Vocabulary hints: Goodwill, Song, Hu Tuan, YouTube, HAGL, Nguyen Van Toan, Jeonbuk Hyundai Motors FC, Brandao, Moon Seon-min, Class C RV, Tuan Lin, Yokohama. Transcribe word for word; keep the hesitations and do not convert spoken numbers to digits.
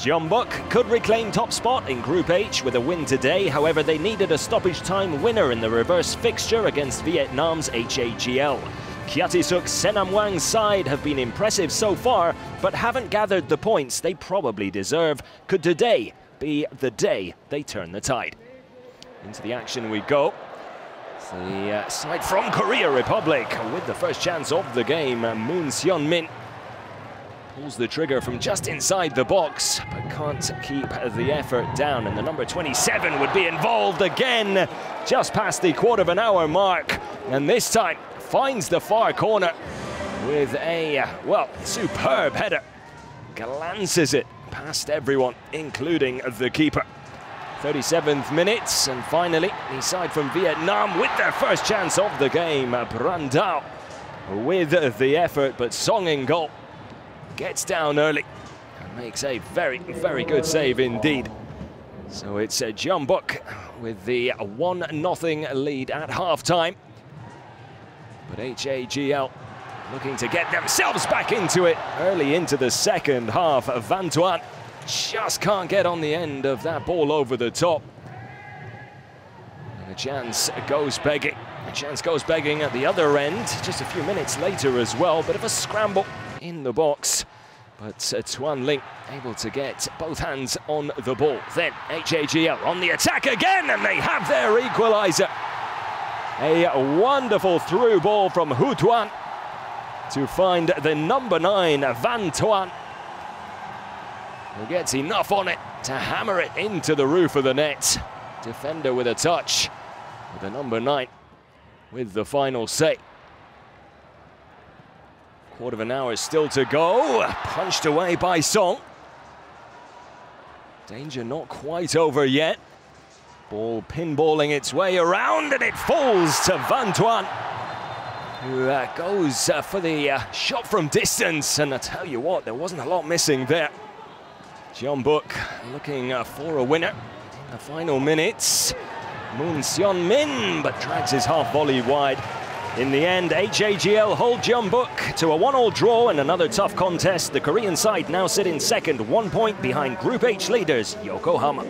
Jeonbuk could reclaim top spot in Group H with a win today. However, they needed a stoppage time winner in the reverse fixture against Vietnam's H A G L. Kyatisuk Senam Wang's side have been impressive so far, but haven't gathered the points they probably deserve. Could today be the day they turn the tide? Into the action we go. It's the uh, side from Korea Republic with the first chance of the game. Moon Seon-min pulls the trigger from just inside the box, but can't keep the effort down, and the number twenty-seven would be involved again just past the quarter of an hour mark, and this time finds the far corner with a, well, superb header. Glances it past everyone, including the keeper. thirty-seventh minutes, and finally the side from Vietnam with their first chance of the game. Brandao with the effort, but Song in goal gets down early and makes a very, very good save indeed. So it's Jeonbuk with the one nothing lead at half-time. But H A G L looking to get themselves back into it early into the second half. Van Toan just can't get on the end of that ball over the top, and the chance goes begging. The chance goes begging at the other end just a few minutes later as well. Bit of a scramble in the box, but uh, Tuan Lin able to get both hands on the ball. Then H A G L on the attack again, and they have their equaliser. A wonderful through ball from Hu Tuan to find the number nine, Van Toan, who gets enough on it to hammer it into the roof of the net. Defender with a touch, with the number nine with the final say. Quarter of an hour still to go, punched away by Song. Danger not quite over yet. Ball pinballing its way around, and it falls to Van Toan, who uh, goes uh, for the uh, shot from distance, and I tell you what, there wasn't a lot missing there. Jeonbuk looking uh, for a winner in the final minutes. Moon Seon-min, but drags his half volley wide. In the end, H A G L hold Jeonbuk to a one all draw in another tough contest. The Korean side now sit in second, one point behind Group H leaders Yokohama.